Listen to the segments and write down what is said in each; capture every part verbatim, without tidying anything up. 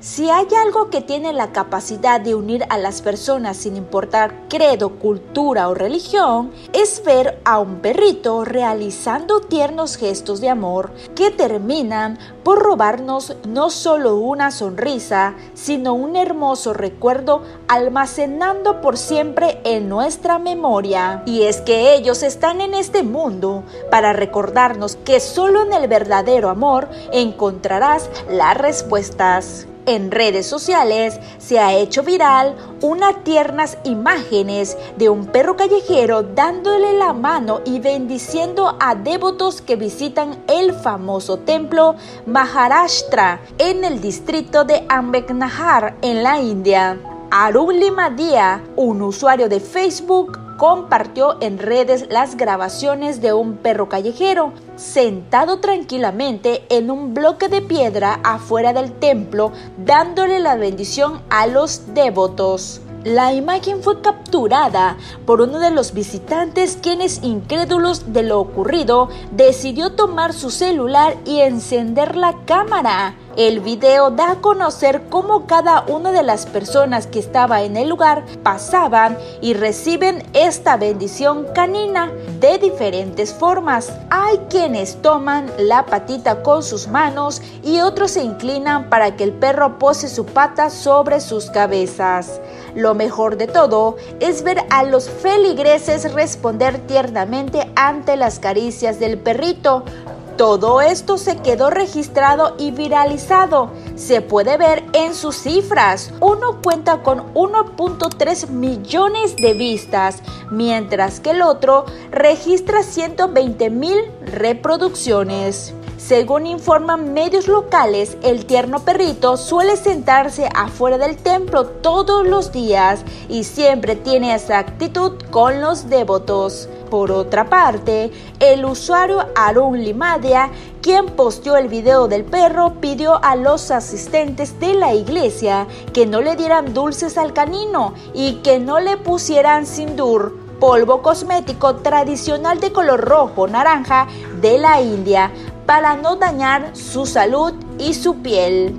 Si hay algo que tiene la capacidad de unir a las personas sin importar credo, cultura o religión, es ver a un perrito realizando tiernos gestos de amor que terminan por robarnos no solo una sonrisa, sino un hermoso recuerdo almacenando por siempre en nuestra memoria. Y es que ellos están en este mundo para recordarnos que solo en el verdadero amor encontrarás las respuestas. En redes sociales se ha hecho viral unas tiernas imágenes de un perro callejero dándole la mano y bendiciendo a devotos que visitan el famoso templo Maharashtra en el distrito de Ambeknajar en la India. Arun Limadía, un usuario de Facebook, compartió en redes las grabaciones de un perro callejero sentado tranquilamente en un bloque de piedra afuera del templo dándole la bendición a los devotos. La imagen fue capturada por uno de los visitantes quienes, incrédulos de lo ocurrido, decidió tomar su celular y encender la cámara. El video da a conocer cómo cada una de las personas que estaba en el lugar pasaban y reciben esta bendición canina de diferentes formas. Hay quienes toman la patita con sus manos y otros se inclinan para que el perro pose su pata sobre sus cabezas. Lo mejor de todo es ver a los feligreses responder tiernamente ante las caricias del perrito. Todo esto se quedó registrado y viralizado. Se puede ver en sus cifras. Uno cuenta con uno punto tres millones de vistas, mientras que el otro registra ciento veinte mil reproducciones. Según informan medios locales, el tierno perrito suele sentarse afuera del templo todos los días y siempre tiene esa actitud con los devotos. Por otra parte, el usuario Arun Limadía, quien posteó el video del perro, pidió a los asistentes de la iglesia que no le dieran dulces al canino y que no le pusieran sindur, polvo cosmético tradicional de color rojo-naranja de la India, para no dañar su salud y su piel.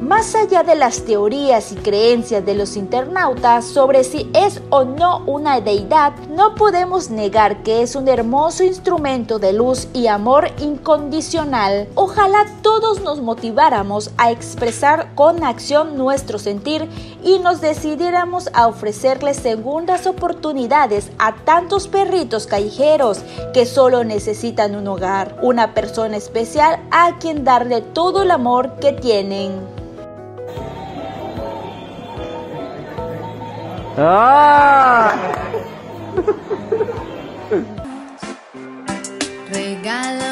Más allá de las teorías y creencias de los internautas sobre si es o no una deidad, no podemos negar que es un hermoso instrumento de luz y amor incondicional. Ojalá todos nos motiváramos a expresar con acción nuestro sentir y nos decidiéramos a ofrecerles segundas oportunidades a tantos perritos callejeros que solo necesitan un hogar, una persona especial a quien darle todo el amor que tienen. Ah. Regala.